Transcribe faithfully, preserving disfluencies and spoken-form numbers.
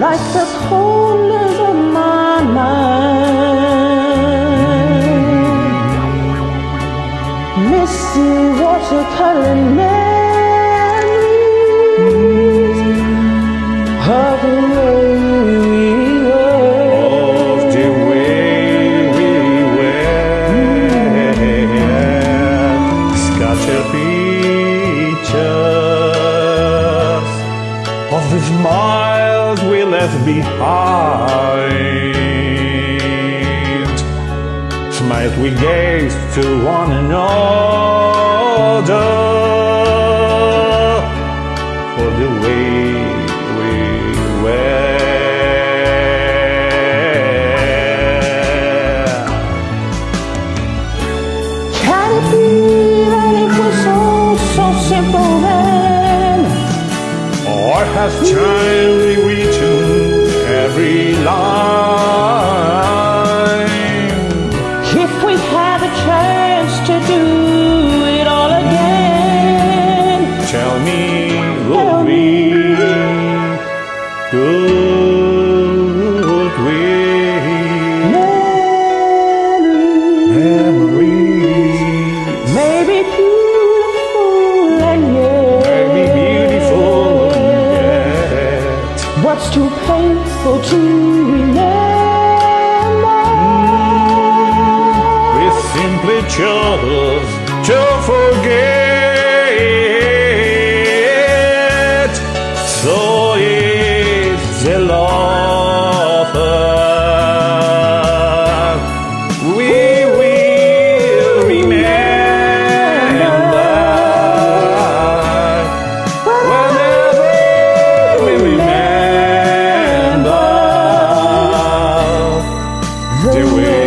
Like the corners of my mind, misty watercolor memories of the way we were, of the way we were, scattered pictures of the smile we left behind, smiles we gave to one another, for the way we were. Can it be that it was all so simple then, or has time every line? If we have a chance to do it all again, tell me, will we, could we? Memories, memories may be beautiful and yet, may be beautiful and yet, what's too painful to remember? We simply chose to forget. So is the love we will remember. Whenever we remember. The way